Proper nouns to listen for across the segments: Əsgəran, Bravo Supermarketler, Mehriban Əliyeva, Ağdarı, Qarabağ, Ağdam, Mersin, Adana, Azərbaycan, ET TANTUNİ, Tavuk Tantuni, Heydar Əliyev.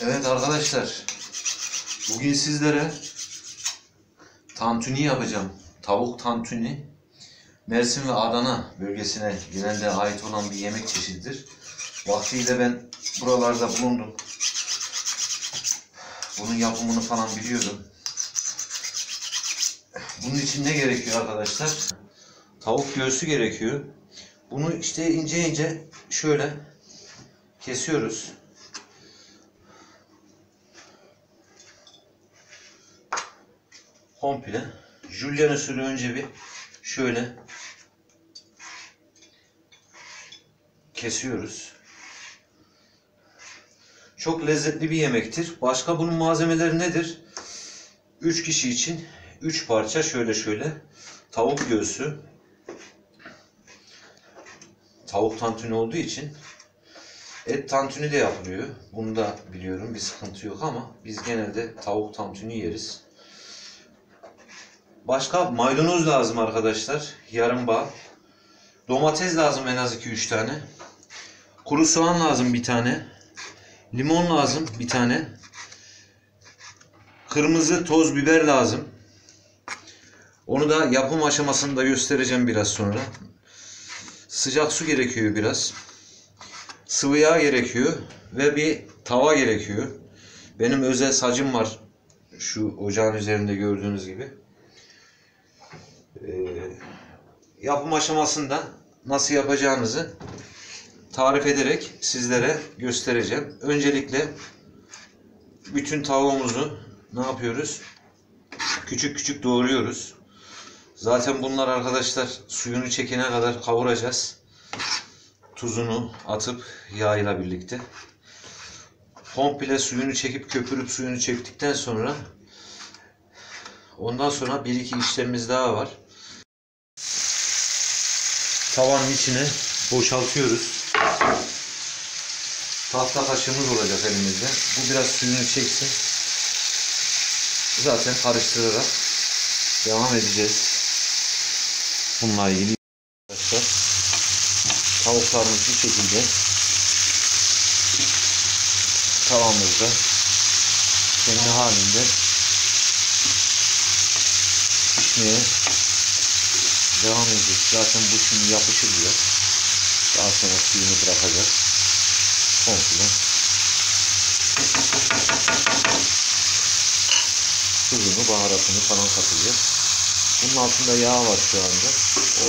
Evet arkadaşlar, bugün sizlere tantuni yapacağım. Tavuk tantuni, Mersin ve Adana bölgesine genelde ait olan bir yemek çeşididir. Vaktiyle ben buralarda bulundum. Bunun yapımını falan biliyordum. Bunun için ne gerekiyor arkadaşlar? Tavuk göğsü gerekiyor. Bunu işte ince ince şöyle kesiyoruz. Komple. Jülyen usulü önce bir şöyle kesiyoruz. Çok lezzetli bir yemektir. Başka bunun malzemeleri nedir? 3 kişi için 3 parça şöyle tavuk göğsü. Tavuk tantuni olduğu için et tantuni de yapılıyor. Bunu da biliyorum, bir sıkıntı yok ama biz genelde tavuk tantuni yeriz. Başka maydanoz lazım arkadaşlar. Yarım bağ. Domates lazım en az 2-3 tane. Kuru soğan lazım bir tane. Limon lazım bir tane. Kırmızı toz biber lazım. Onu da yapım aşamasında göstereceğim biraz sonra. Sıcak su gerekiyor biraz. Sıvı yağ gerekiyor. Ve bir tava gerekiyor. Benim özel sacım var. Şu ocağın üzerinde gördüğünüz gibi. Yapım aşamasında nasıl yapacağınızı tarif ederek sizlere göstereceğim. Öncelikle bütün tavuğumuzu ne yapıyoruz? Küçük küçük doğruyoruz. Zaten bunlar arkadaşlar suyunu çekene kadar kavuracağız. Tuzunu atıp yağıyla birlikte. Komple suyunu çekip köpürüp suyunu çektikten sonra ondan sonra bir iki işlemimiz daha var. Tavanın içine boşaltıyoruz. Tahta kaşığımız olacak elimizde. Bu biraz suyunu çeksin. Zaten karıştırarak devam edeceğiz. Bununla ilgili arkadaşlar tavuklarımız bu şekilde tavamızda kendi halinde pişmeye devam edecek. Zaten bu şimdi yapışılıyor. Daha sonra suyunu bırakacak. Komple. Tuzunu, baharatını falan katılıyor. Bunun altında yağ var şu anda.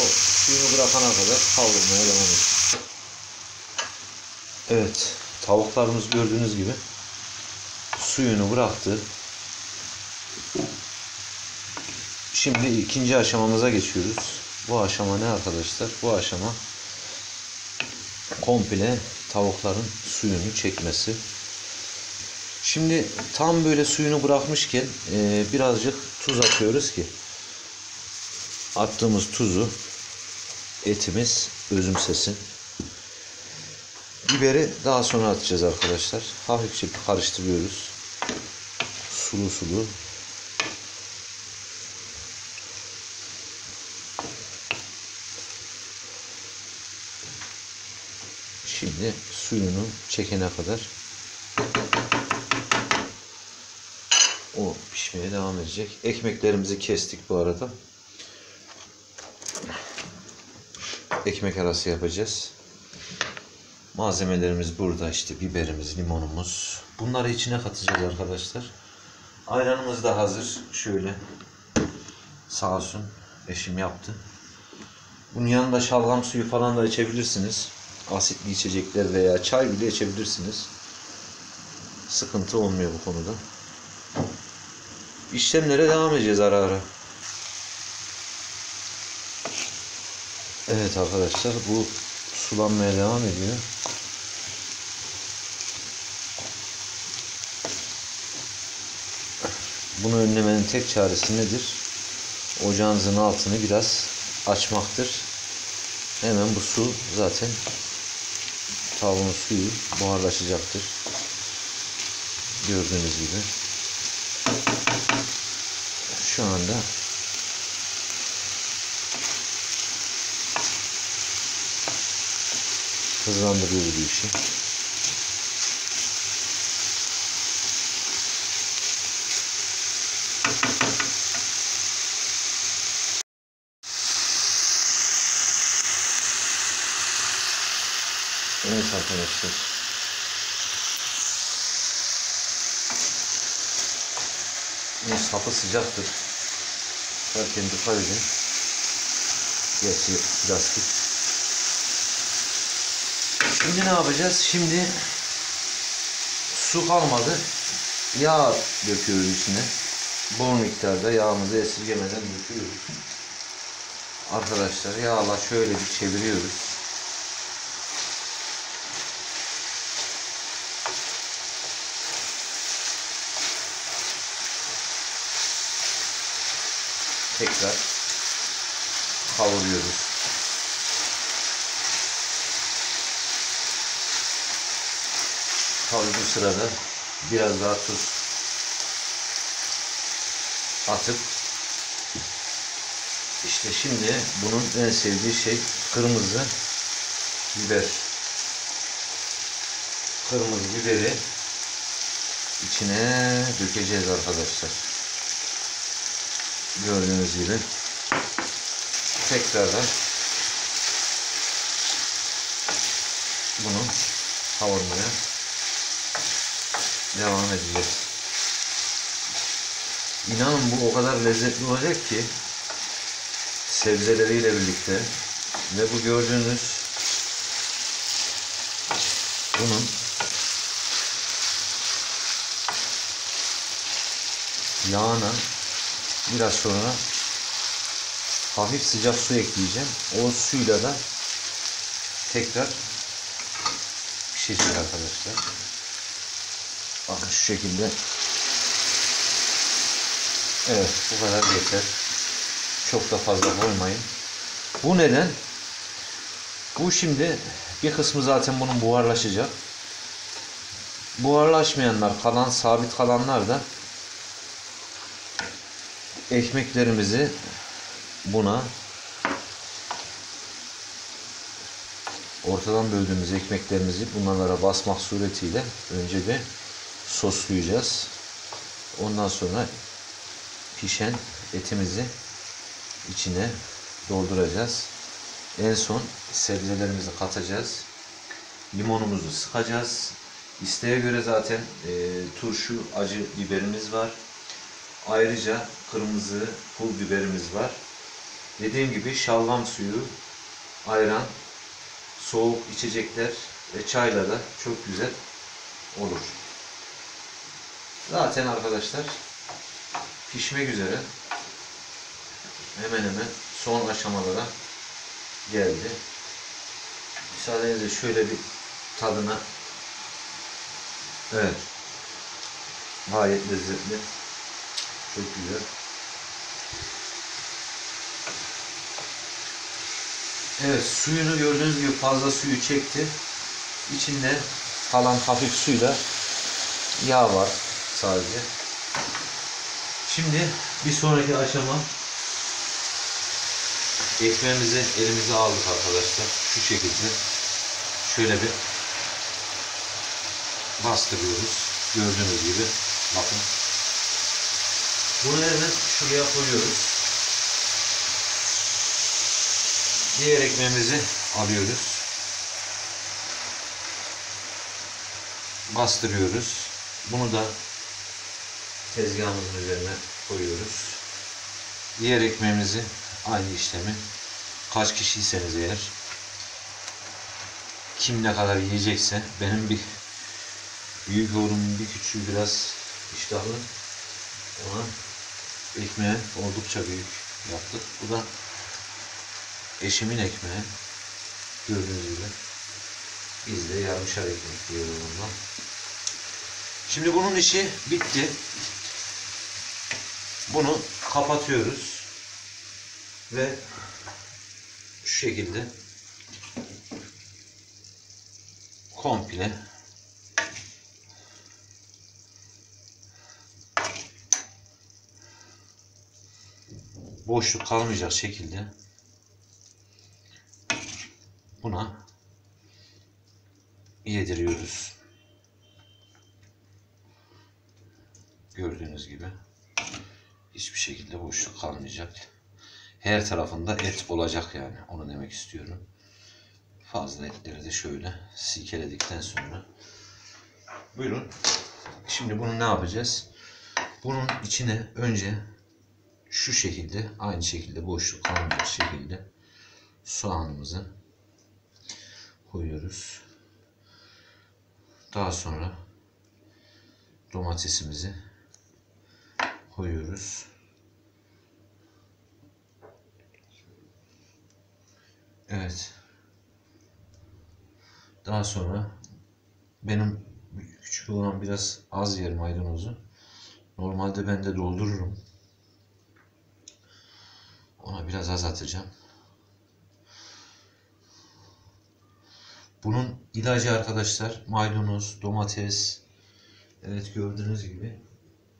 O suyunu bırakana kadar kavrulmaya devam edecek. Evet. Tavuklarımız gördüğünüz gibi suyunu bıraktı. Şimdi ikinci aşamamıza geçiyoruz. Bu aşama ne arkadaşlar? Bu aşama komple tavukların suyunu çekmesi. Şimdi tam böyle suyunu bırakmışken birazcık tuz atıyoruz ki attığımız tuzu etimiz özümsesin. Biberi daha sonra atacağız arkadaşlar. Hafifçe karıştırıyoruz. Sulu. Şimdi suyunu çekene kadar o pişmeye devam edecek. Ekmeklerimizi kestik bu arada. Ekmek arası yapacağız. Malzemelerimiz burada işte, biberimiz, limonumuz. Bunları içine katacağız arkadaşlar. Ayranımız da hazır. Şöyle sağ olsun eşim yaptı. Bunun yanında şalgam suyu falan da içebilirsiniz. Asitli içecekler veya çay bile içebilirsiniz. Sıkıntı olmuyor bu konuda. İşlemlere devam edeceğiz ara ara. Evet arkadaşlar, bu sulanmaya devam ediyor. Bunu önlemenin tek çaresi nedir? Ocağınızın altını biraz açmaktır. Hemen bu su zaten tavuğun suyu buharlaşacaktır. Gördüğünüz gibi. Şu anda hızlandırıyoruz bu işi. Evet arkadaşlar. Bunun sapı sıcaktır. Derken dikkat edin. Gerçi plastik. Şimdi ne yapacağız? Şimdi su kalmadı. Yağ döküyoruz içine. Bol miktarda yağımızı esirgemeden döküyoruz. Arkadaşlar yağla şöyle bir çeviriyoruz. Tekrar kavuruyoruz. Tabii bu sırada biraz daha tuz atıp işte şimdi bunun en sevdiği şey kırmızı biber. Kırmızı biberi içine dökeceğiz arkadaşlar. Gördüğünüz gibi tekrardan bunu kavurmaya devam edeceğiz. İnanın bu o kadar lezzetli olacak ki sebzeleriyle birlikte ve bu gördüğünüz bunun yağına biraz sonra hafif sıcak su ekleyeceğim. O suyla da tekrar pişirecek arkadaşlar. Bakın şu şekilde. Evet, bu kadar yeter. Çok da fazla olmayın. Bu neden? Bu şimdi bir kısmı zaten bunun buharlaşacak. Buharlaşmayanlar, kalan sabit kalanlar da ekmeklerimizi buna, ortadan böldüğümüz ekmeklerimizi bunlara basmak suretiyle önce bir soslayacağız. Ondan sonra pişen etimizi içine dolduracağız. En son sebzelerimizi katacağız. Limonumuzu sıkacağız. İsteğe göre zaten turşu, acı biberimiz var. Ayrıca kırmızı pul biberimiz var. Dediğim gibi şalgam suyu, ayran, soğuk içecekler ve çayla da çok güzel olur. Zaten arkadaşlar pişmek üzere, hemen hemen son aşamalara geldi. Müsaadenizle şöyle bir tadına. Evet. Gayet lezzetli. Çok güzel. Evet, suyunu gördüğünüz gibi fazla suyu çekti. İçinde kalan hafif suyla yağ var sadece. Şimdi bir sonraki aşama, ekmeğimizi elimize aldık arkadaşlar. Şu şekilde şöyle bir bastırıyoruz. Gördüğünüz gibi bakın. Bunu hemen şuraya koyuyoruz. Diğer ekmeğimizi alıyoruz. Bastırıyoruz. Bunu da tezgahımızın üzerine koyuyoruz. Diğer ekmeğimizi aynı işlemi, kaç kişiyseniz eğer, kim ne kadar yiyecekse, benim bir büyük oğlumun bir küçüğü biraz iştahlı, ona ekmeği oldukça büyük yaptık. Bu da eşimin ekmeği. Gördüğünüz gibi biz de yarımşar ekmek diyoruz bundan. Şimdi bunun işi bitti. Bunu kapatıyoruz ve şu şekilde komple boşluk kalmayacak şekilde buna yediriyoruz. Gördüğünüz gibi hiçbir şekilde boşluk kalmayacak. Her tarafında et olacak yani. Onu demek istiyorum. fazla etleri de şöyle silkeledikten sonra. Buyurun. Şimdi bunu ne yapacağız? Bunun içine önce şu şekilde, aynı şekilde boşluk kalmayacak şekilde soğanımızı koyuyoruz. Daha sonra domatesimizi koyuyoruz. Evet. Daha sonra benim küçük olan biraz az yer maydanozu. Normalde ben de doldururum. Ona biraz az atacağım. Bunun ilacı arkadaşlar maydanoz, domates. Evet, gördüğünüz gibi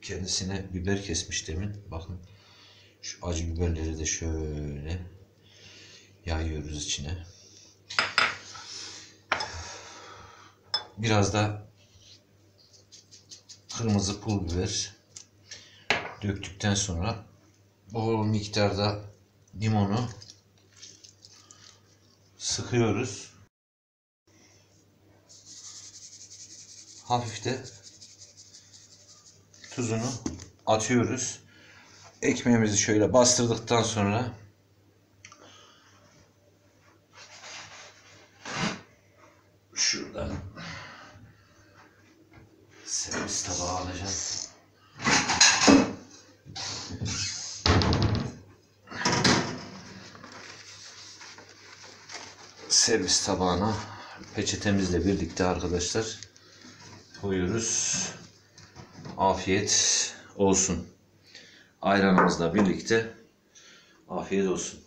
kendisine biber kesmiş demin. Bakın şu acı biberleri de şöyle yayıyoruz içine. Biraz da kırmızı pul biber döktükten sonra bol miktarda limonu sıkıyoruz. Hafif de tuzunu atıyoruz. Ekmeğimizi şöyle bastırdıktan sonra şuradan servis tabağı alacağız. Servis tabağına peçetemizle birlikte arkadaşlar koyuyoruz. Afiyet olsun. Ayranımızla birlikte afiyet olsun.